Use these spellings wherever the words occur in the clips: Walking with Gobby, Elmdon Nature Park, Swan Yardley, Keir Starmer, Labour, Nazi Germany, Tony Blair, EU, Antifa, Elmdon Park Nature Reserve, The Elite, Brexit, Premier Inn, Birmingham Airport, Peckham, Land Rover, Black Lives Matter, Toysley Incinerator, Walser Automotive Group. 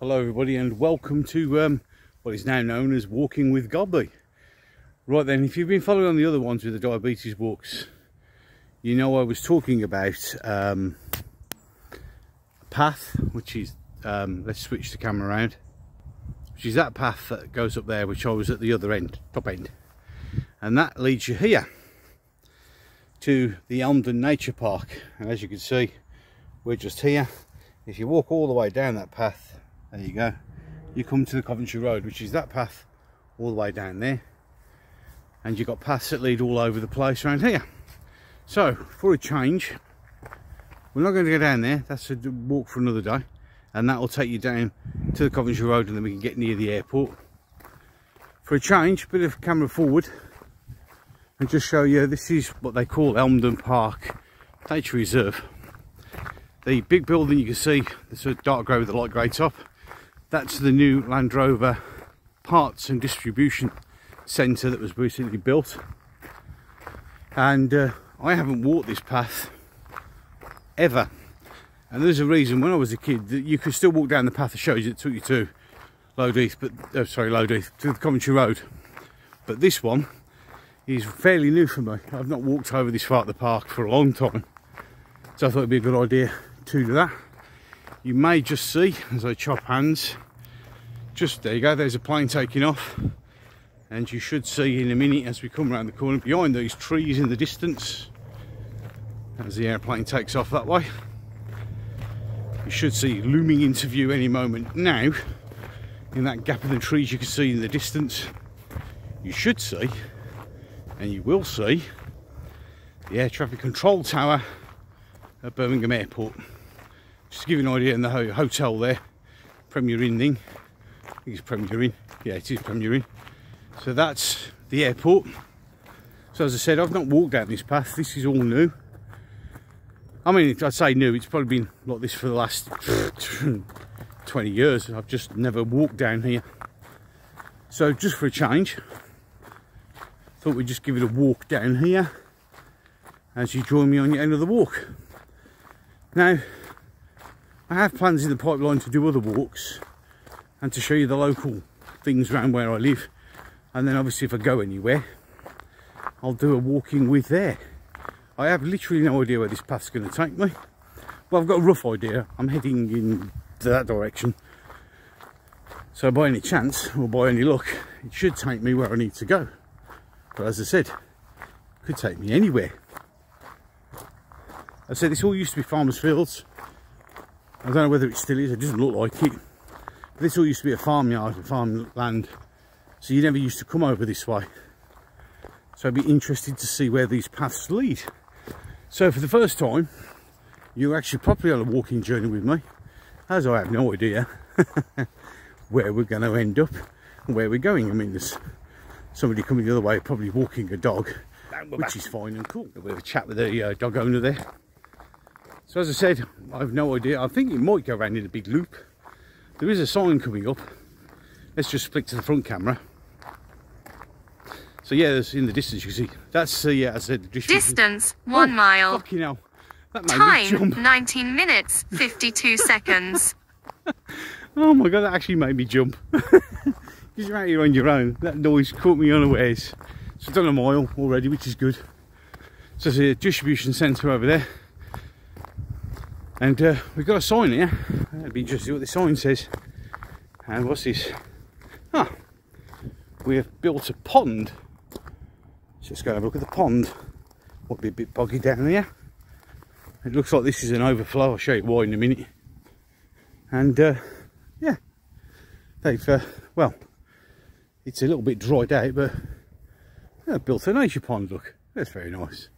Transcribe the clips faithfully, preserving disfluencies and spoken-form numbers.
Hello everybody and welcome to um, what is now known as Walking with Gobby. Right then, if you've been following on the other ones with the diabetes walks, you know I was talking about um, a path which is, um, let's switch the camera around, which is that path that goes up there, which I was at the other end, top end. And that leads you here to the Elmdon Nature Park. And as you can see, we're just here. If you walk all the way down that path, there you go, you come to the Coventry Road, which is that path all the way down there, and you've got paths that lead all over the place around here. So for a change, we're not going to go down there. That's a walk for another day, and that will take you down to the Coventry Road, and then we can get near the airport. For a change, bit of camera forward and just show you, this is what they call Elmdon Park Nature Reserve. The big building you can see, there's a dark grey with a light grey top, that's the new Land Rover parts and distribution centre that was recently built. And uh, I haven't walked this path ever, and there's a reason. When I was a kid, that you could still walk down the path that shows you, it took you to Lowdeath, but oh, sorry, Lowdeath to the Coventry Road. But this one is fairly new for me. I've not walked over this far at the park for a long time, so I thought it'd be a good idea to do that. You may just see, as I chop hands, just there you go, there's a plane taking off, and you should see in a minute as we come around the corner behind these trees in the distance, as the airplane takes off that way, you should see looming into view any moment now. In that gap of the trees you can see in the distance, you should see, and you will see, the air traffic control tower at Birmingham Airport. Just to give you an idea, in the ho hotel there, Premier Inn thing, I think it's Premier Inn, yeah it is Premier Inn. So that's the airport. So as I said, I've not walked down this path, this is all new. I mean, I'd say new, it's probably been like this for the last twenty years, I've just never walked down here. So just for a change, thought we'd just give it a walk down here as you join me on your end of the walk. Now, I have plans in the pipeline to do other walks and to show you the local things around where I live, and then obviously if I go anywhere I'll do a walking with there. I have literally no idea where this path's going to take me. Well, I've got a rough idea, I'm heading in that direction, so by any chance or by any luck it should take me where I need to go, but as I said, it could take me anywhere. I said this all used to be farmers' fields. I don't know whether it still is, it doesn't look like it. But this all used to be a farmyard and farmland, so you never used to come over this way. So I'd be interested to see where these paths lead. So for the first time, you're actually properly on a walking journey with me, as I have no idea where we're going to end up and where we're going. I mean, there's somebody coming the other way, probably walking a dog, which is fine and cool. We'll have a chat with the uh, dog owner there. So as I said, I've no idea, I think it might go around in a big loop. There is a sign coming up. Let's just flick to the front camera. So yeah, there's in the distance you can see. That's, uh, yeah, as I said, the distance. Distance, one oh, mile. Fucking hell. That made me jump. Time, nineteen minutes, fifty-two seconds. Oh my God, that actually made me jump. Because you're out here on your own. That noise caught me unawares. So I've done a mile already, which is good. So there's a distribution centre over there. And uh, we've got a sign here. It'd be interesting what the sign says. And what's this? Ah, we have built a pond. So let's go and have a look at the pond. Might be a bit boggy down here. It looks like this is an overflow. I'll show you why in a minute. And uh, yeah, they've uh, well, it's a little bit dried out, but yeah, built a nature pond. Look, that's very nice.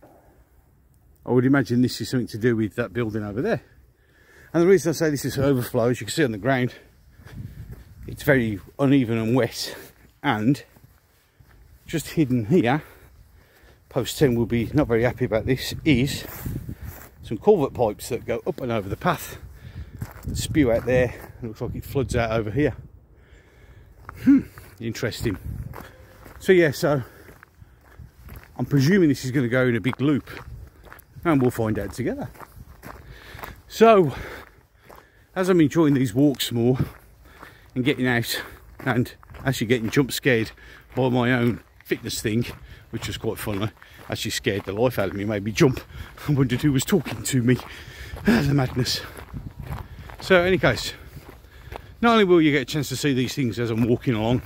I would imagine this is something to do with that building over there. And the reason I say this is overflow, as you can see on the ground, it's very uneven and wet, and just hidden here, post ten will be not very happy about this, is some culvert pipes that go up and over the path, spew out there, and looks like it floods out over here. Hmm, interesting. So yeah, so I'm presuming this is going to go in a big loop, and we'll find out together. So as I'm enjoying these walks more, and getting out, and actually getting jump scared by my own fitness thing, which was quite funny. Actually scared the life out of me, made me jump and wondered who was talking to me. Ah, the madness. So in any case, not only will you get a chance to see these things as I'm walking along,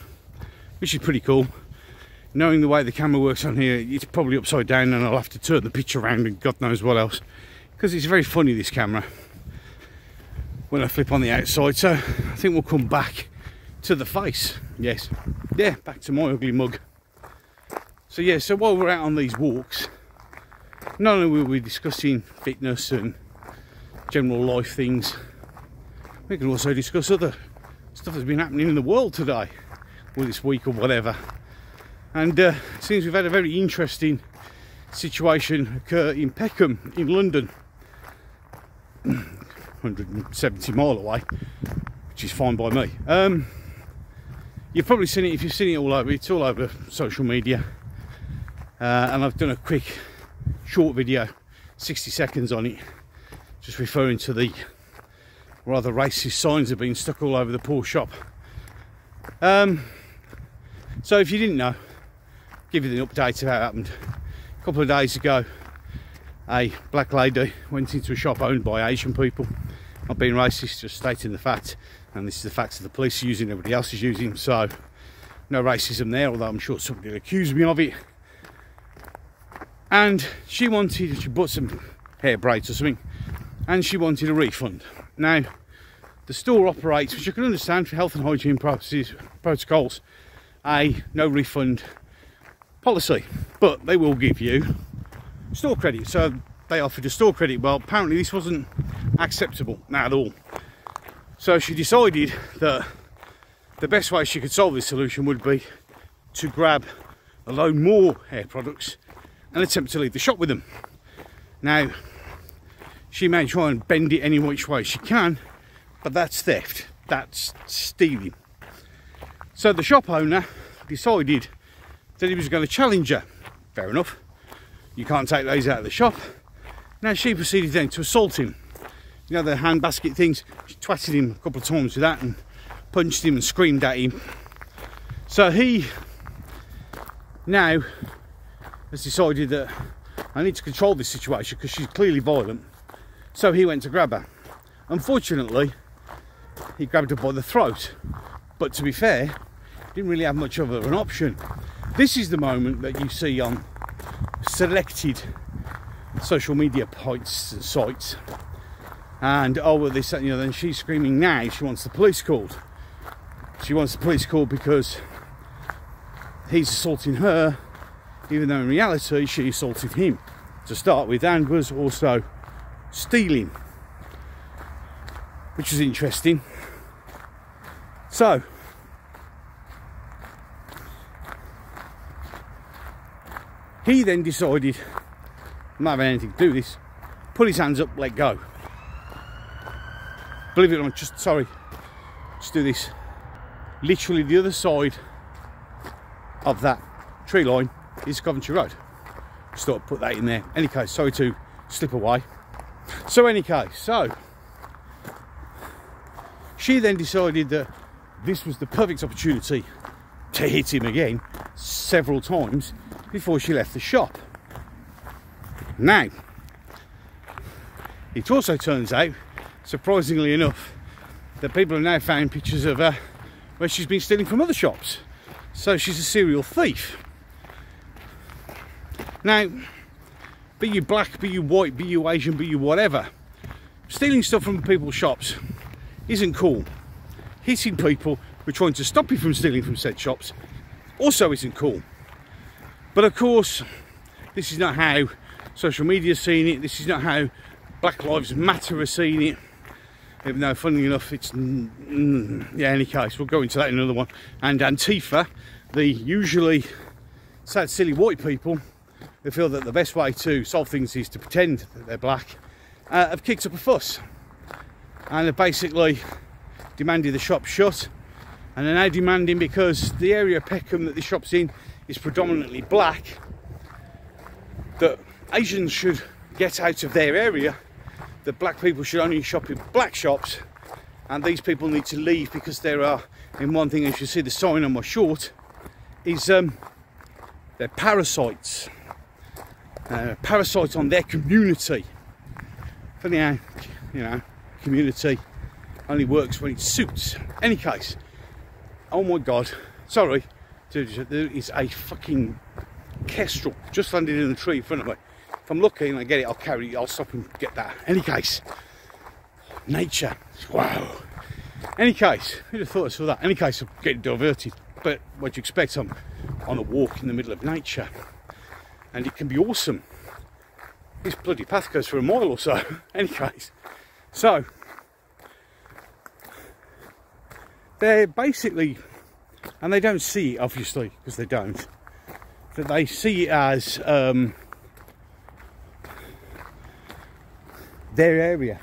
which is pretty cool. Knowing the way the camera works on here, it's probably upside down and I'll have to turn the picture around and God knows what else, because it's very funny, this camera, when I flip on the outside. So I think we'll come back to the face. Yes, yeah, back to my ugly mug. So yeah, so while we're out on these walks, not only will we be discussing fitness and general life things, we can also discuss other stuff that's been happening in the world today, or this week, or whatever. And uh, it seems we've had a very interesting situation occur in Peckham, in London, one hundred seventy mile away, which is fine by me. Um, you've probably seen it, if you've seen it all over, it's all over social media. Uh, and I've done a quick, short video, sixty seconds on it, just referring to the rather racist signs that have been stuck all over the poor shop. Um, so if you didn't know, I'll give you an update of how it happened. A couple of days ago, a black lady went into a shop owned by Asian people. Not being racist, just stating the fact, and this is the facts that the police are using, everybody else is using, so no racism there, although I'm sure somebody will accuse me of it. And she wanted, she bought some hair braids or something, and she wanted a refund. Now, the store operates, which I can understand for health and hygiene purposes, protocols, a no refund policy, but they will give you store credit. So they offered a store credit. Well, apparently this wasn't acceptable, not at all. So she decided that the best way she could solve this solution would be to grab a load more hair products and attempt to leave the shop with them. Now, she may try and bend it any which way she can, but that's theft, that's stealing. So the shop owner decided that he was going to challenge her. Fair enough, you can't take those out of the shop. Now she proceeded then to assault him. You know, the hand basket things, she twatted him a couple of times with that and punched him and screamed at him. So he now has decided that I need to control this situation because she's clearly violent. So he went to grab her. Unfortunately, he grabbed her by the throat, but to be fair, didn't really have much of an option. This is the moment that you see on selected social media points and sites, and oh well this, you know, then she's screaming now she wants the police called. She wants the police called because he's assaulting her, even though in reality she assaulted him to start with and was also stealing, which is interesting. So he then decided, I'm not having anything to do with this, put his hands up, let go. Believe it or not, just sorry, just do this. Literally the other side of that tree line is Coventry Road. Just thought I'd put that in there. Any case, sorry to slip away. So any case, so she then decided that this was the perfect opportunity to hit him again several times before she left the shop. Now, it also turns out, surprisingly enough, that people have now found pictures of her where she's been stealing from other shops. So she's a serial thief. Now, be you black, be you white, be you Asian, be you whatever, stealing stuff from people's shops isn't cool. Hitting people who are trying to stop you from stealing from said shops also isn't cool. But of course, this is not how social media is seeing it, this is not how Black Lives Matter are seeing it, even though funnily enough it's, mm, yeah, any case, we'll go into that in another one. And Antifa, the usually sad, silly white people, they feel that the best way to solve things is to pretend that they're black, uh, have kicked up a fuss and have basically demanded the shop shut, and are now demanding, because the area of Peckham that the shop's in is predominantly black, that Asians should get out of their area, that black people should only shop in black shops, and these people need to leave because there are, in one thing, as you see the sign on my short, is um, they're parasites. Uh, parasites on their community. Funny how, you know, community only works when it suits. Any case, oh my God, sorry, dude, there is a fucking kestrel just landed in the tree in front of me. If I'm lucky and I get it, I'll carry it, I'll stop and get that. Any case, nature, wow. Any case, who'd have thought I saw that? Any case, I'm getting diverted, but what do you expect? I'm on a walk in the middle of nature, and it can be awesome. This bloody path goes for a mile or so. Any case, so they're basically, and they don't see it obviously because they don't, but they see it as um, their area,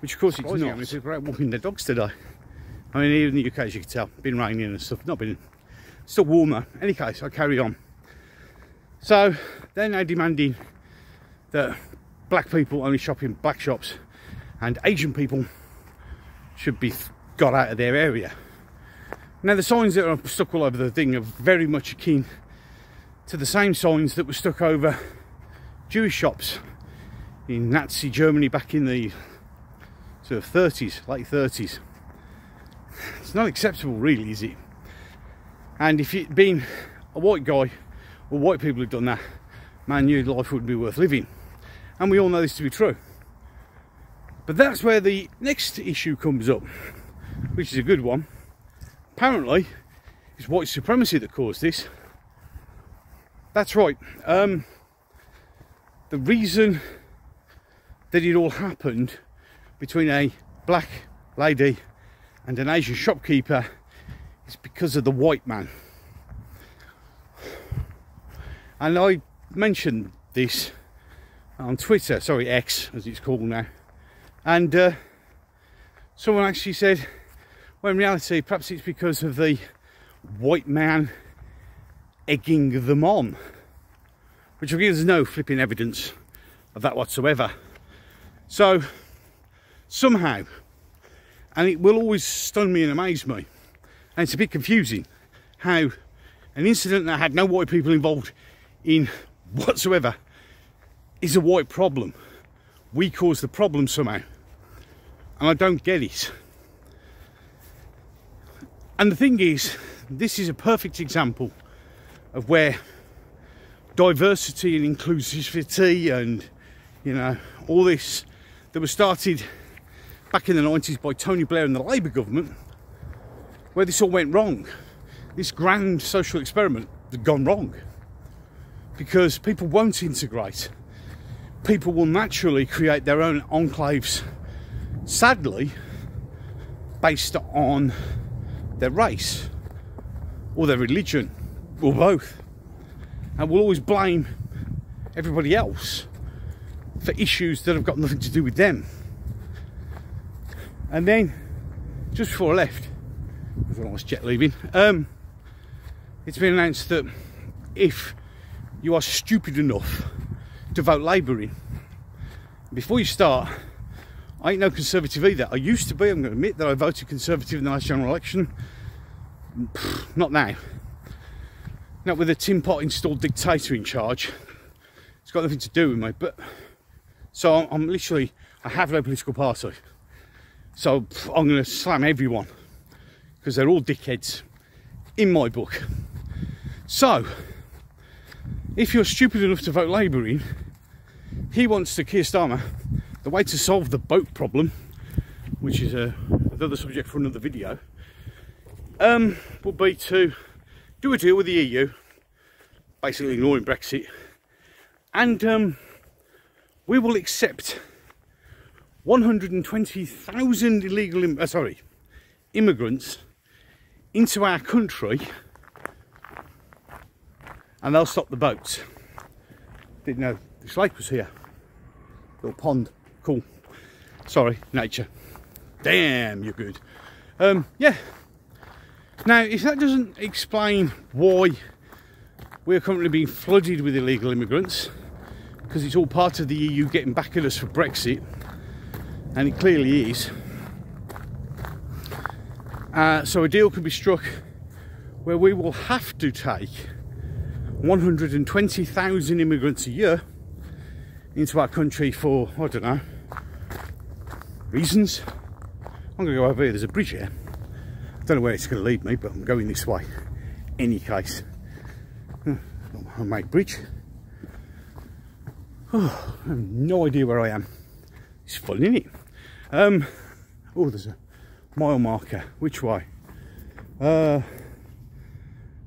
which of course it's not. It's great walking their dogs today. I mean, even in the U K, as you can tell, been raining and stuff. Not been, still warmer. Any case, I carry on. So they're now demanding that black people only shop in black shops and Asian people should be got out of their area. Now the signs that are stuck all over the thing are very much akin to the same signs that were stuck over Jewish shops in Nazi Germany back in the sort of thirties, late thirties. It's not acceptable really, is it? And if you'd been a white guy or white people had done that, man, your life wouldn't be worth living. And we all know this to be true. But that's where the next issue comes up, which is a good one. Apparently, it's white supremacy that caused this. That's right. Um, the reason that it all happened between a black lady and an Asian shopkeeper is because of the white man. And I mentioned this on Twitter, sorry, X as it's called now, and uh, someone actually said, well, in reality perhaps it's because of the white man egging them on, which there's no flipping evidence of that whatsoever. So somehow, and it will always stun me and amaze me, and it's a bit confusing how an incident that had no white people involved in whatsoever is a white problem. We cause the problem somehow, and I don't get it. And the thing is, this is a perfect example of where diversity and inclusivity and, you know, all this that was started back in the nineties by Tony Blair and the Labour government, where this all went wrong. This grand social experiment had gone wrong, because people won't integrate. People will naturally create their own enclaves, sadly, based on their race or their religion or both, and will always blame everybody else for issues that have got nothing to do with them. And then, just before I left, when I was jet leaving, um, it's been announced that if you are stupid enough to vote Labour in, before you start, I ain't no Conservative either. I used to be, I'm going to admit that I voted Conservative in the last general election. Pfft, not now. Not with a tin pot installed dictator in charge. It's got nothing to do with me. But so I'm, I'm literally, I have no political party. So pff, I'm going to slam everyone because they're all dickheads in my book. So if you're stupid enough to vote Labour in, he wants to, Keir Starmer, the way to solve the boat problem, which is a, another subject for another video, um, would be to do a deal with the E U, basically ignoring Brexit, and um, we will accept one hundred twenty thousand illegal, im uh, sorry, immigrants into our country, and they'll stop the boats. Didn't know this lake was here. Little pond, cool. Sorry, nature. Damn, you're good. Um, yeah. Now, if that doesn't explain why we're currently being flooded with illegal immigrants, because it's all part of the E U getting back at us for Brexit, and it clearly is, Uh, so a deal can be struck where we will have to take one hundred and twenty thousand immigrants a year into our country for, I don't know, reasons. I'm going to go over here, there's a bridge here. I don't know where it's going to lead me, but I'm going this way. Any case. Homemade bridge. Oh, I have no idea where I am. It's fun, isn't it? Um, oh, there's a mile marker. Which way? Uh,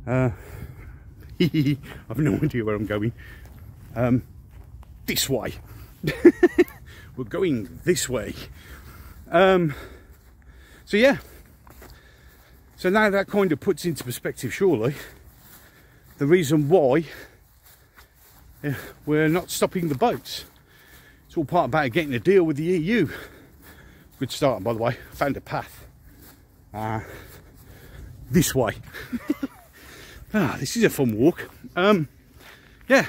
uh, I've no idea where I'm going. Um, this way. We're going this way. Um, so yeah. So now that kind of puts into perspective, surely, the reason why we're not stopping the boats. It's all part about getting a deal with the E U. Good start, by the way. I found a path. Uh, this way. Ah, this is a fun walk. Um, yeah.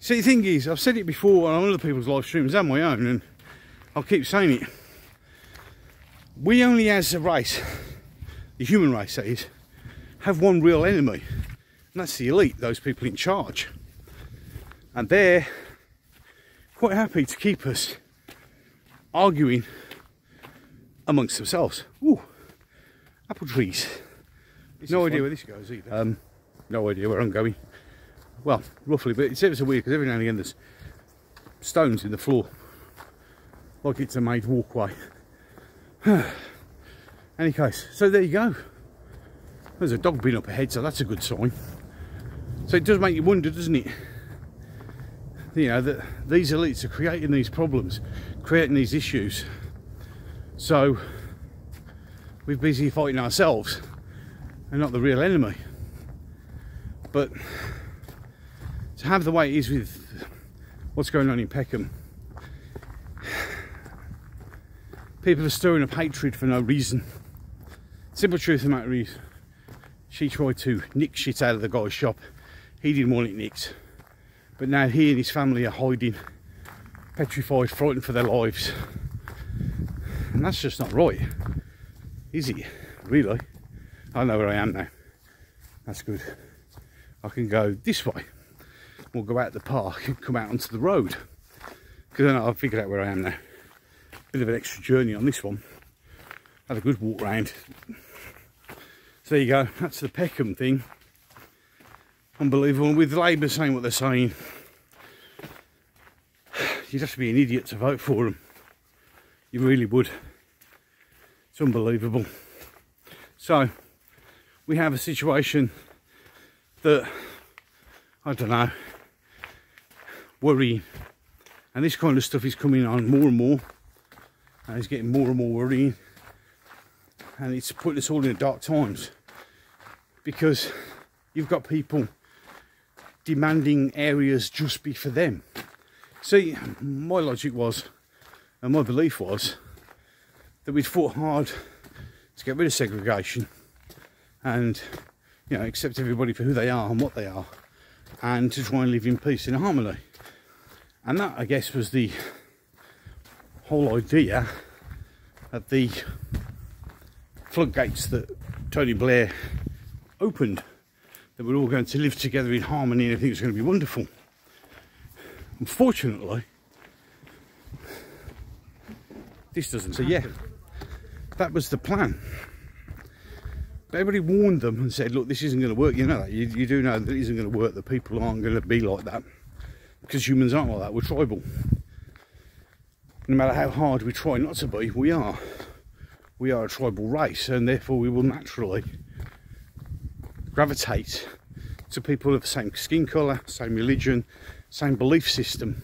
See, the thing is, I've said it before on other people's live streams and my own, and I'll keep saying it. We only, as a race, the human race that is, have one real enemy. And that's the elite, those people in charge. And they're quite happy to keep us arguing amongst themselves. Ooh, apple trees. This no idea fun. Where this goes either. Um, no idea where I'm going. Well, roughly, but it's ever so weird because every now and again there's stones in the floor. Like it's a made walkway. Any case, so there you go. There's a dog bin up ahead, so that's a good sign. So it does make you wonder, doesn't it? You know, that these elites are creating these problems, creating these issues. So we're busy fighting ourselves and not the real enemy. But to have the way it is with what's going on in Peckham, people are stirring up hatred for no reason. Simple truth of the matter is, she tried to nick shit out of the guy's shop. He didn't want it nicked. But now he and his family are hiding, petrified, frightened for their lives. And that's just not right, is it? Really? I know where I am now. That's good. I can go this way. We'll go out the park and come out onto the road. Because then I've figured out where I am now. Bit of an extra journey on this one. Had a good walk round. So there you go, that's the Peckham thing. Unbelievable, and with Labour saying what they're saying, you'd have to be an idiot to vote for them. You really would. It's unbelievable. So, we have a situation that, I don't know, worrying. And this kind of stuff is coming on more and more. And it's getting more and more worrying. And it's putting us all in dark times. Because you've got people demanding areas just be for them. See, my logic was, and my belief was, that we'd fought hard to get rid of segregation and, you know, accept everybody for who they are and what they are, and to try and live in peace and harmony. And that, I guess, was the whole idea at the floodgates that Tony Blair opened, that we're all going to live together in harmony and everything's going to be wonderful. Unfortunately, this doesn't happen. So yeah, that was the plan. But everybody warned them and said, look, this isn't going to work. You know that. You, you do know that it isn't going to work. The people aren't going to be like that. Because humans aren't like that. We're tribal. No matter how hard we try not to be, we are. We are a tribal race, and therefore we will naturally gravitate to people of the same skin colour, same religion, same belief system.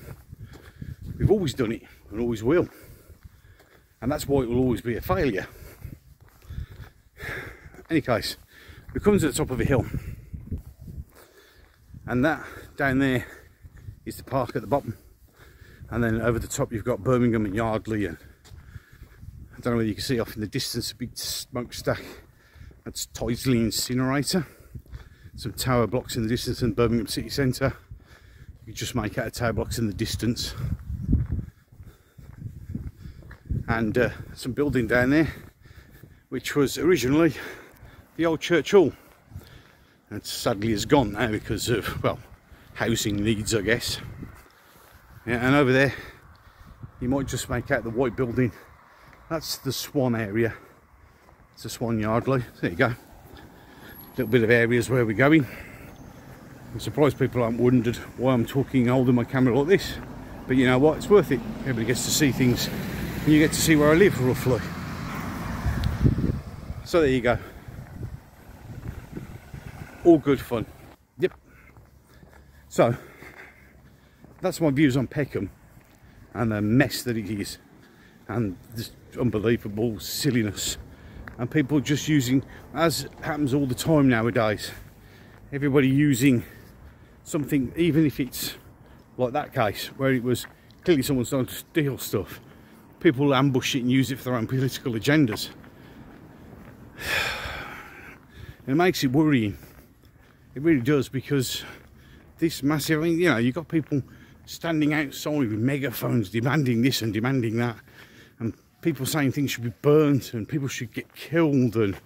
We've always done it and always will. And that's why it will always be a failure. Any case, we come to the top of a hill. And that down there is the park at the bottom. And then over the top you've got Birmingham and Yardley, and I don't know whether you can see off in the distance a big smokestack. That's Toysley Incinerator. Some tower blocks in the distance in Birmingham city centre. You can just make out of tower blocks in the distance. and uh, some building down there which was originally the old church hall, and sadly is gone now because of, well, housing needs, I guess. Yeah, and over there you might just make out the white building, that's the Swan area, it's the Swan Yardley. There you go, little bit of areas where we're going. I'm surprised people haven't wondered why I'm talking holding my camera like this, but you know what, it's worth it. Everybody gets to see things and you get to see where I live roughly. So there you go, all good fun. Yep, so that's my views on Peckham and the mess that it is and this unbelievable silliness and people just using, as happens all the time nowadays, everybody using something, even if it's like that case where it was clearly someone's trying to steal stuff, people ambush it and use it for their own political agendas. It makes it worrying, it really does, because this massive, I mean, you know, you've got people standing outside with megaphones demanding this and demanding that, and people saying things should be burnt and people should get killed, and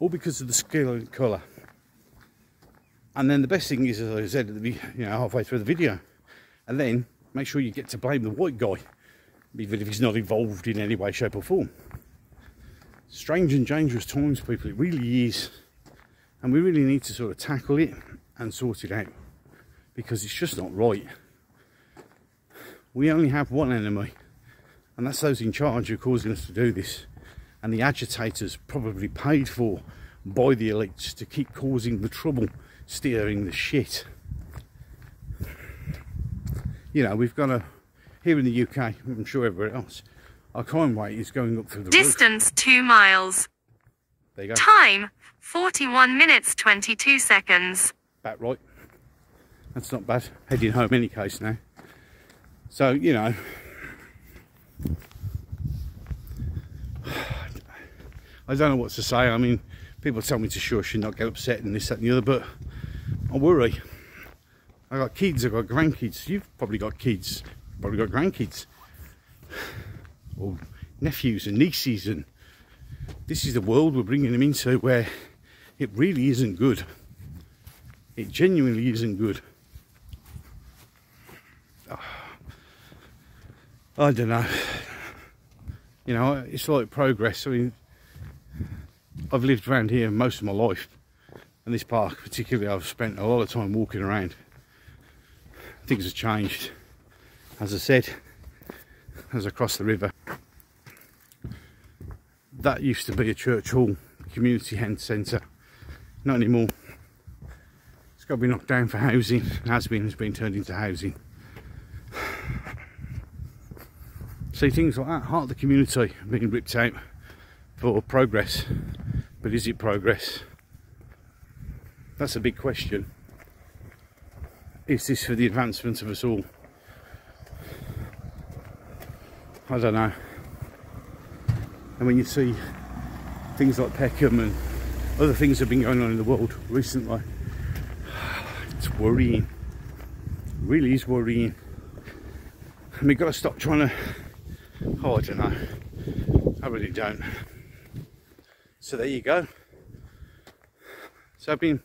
all because of the scale and colour. And then the best thing is, as I said at the, you know, halfway through the video, and then make sure you get to blame the white guy, even if he's not involved in any way, shape or form. Strange and dangerous times, people, it really is. And we really need to sort of tackle it and sort it out, because it's just not right. We only have one enemy, and that's those in charge who are causing us to do this. And the agitators, probably paid for by the elites to keep causing the trouble, steering the shit. You know, we've got a, here in the U K, I'm sure everywhere else, our crime rate is going up through the roof. Distance two miles. There you go. Time forty-one minutes twenty-two seconds. Back right. That's not bad. Heading home any case now. So you know, I don't know what to say. I mean, people tell me to shush and not get upset and this, that and the other, but I worry. I got kids, I got grandkids. You've probably got kids, probably got grandkids, or nephews and nieces, and this is the world we're bringing them into, where it really isn't good. It genuinely isn't good. Oh, I don't know. You know, it's like progress. I mean, I've lived around here most of my life, and this park particularly, I've spent a lot of time walking around. Things have changed, as I said, as I crossed the river. That used to be a church hall, community centre, not anymore. It's got to be knocked down for housing, and has been, has been turned into housing. See, things like that, heart of the community being ripped out for progress. But is it progress? That's a big question. Is this for the advancement of us all? I don't know. And when you see things like Peckham and other things that have been going on in the world recently, it's worrying. It really is worrying. And we've got to stop trying to, oh, I don't know, I really don't. So there you go. So I've been,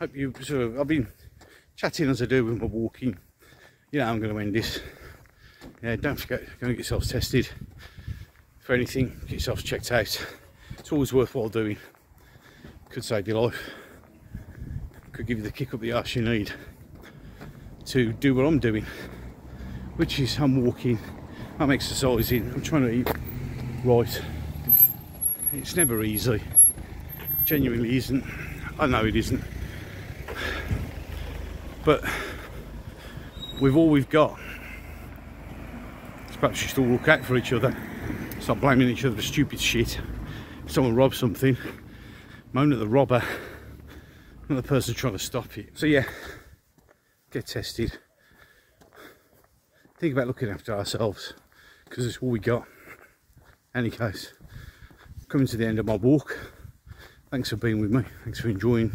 hope you sort of, I've been chatting as I do with my walking. You know, I'm going to end this. Yeah, don't forget, go and get yourselves tested for anything. Get yourselves checked out. It's always worthwhile doing. Could save your life. Could give you the kick up the arse you need to do what I'm doing, which is I'm walking, I'm exercising, I'm trying to eat right. It's never easy, genuinely isn't. I know it isn't, but with all we've got, it's perhaps just all look out for each other, stop blaming each other for stupid shit. If someone robs something, moan at the robber, not the person trying to stop it. So yeah, get tested, think about looking after ourselves, because it's all we got. Any case, coming to the end of my walk. Thanks for being with me, thanks for enjoying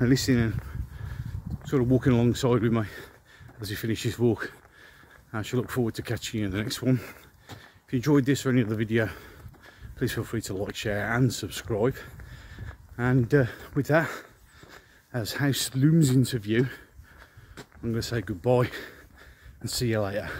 and listening and sort of walking alongside with me as we finish this walk. I shall look forward to catching you in the next one. If you enjoyed this or any other video, please feel free to like, share and subscribe. And uh, with that, as house looms into view, I'm going to say goodbye and see you later.